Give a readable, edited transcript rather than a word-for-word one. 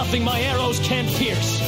nothing my arrows can't pierce.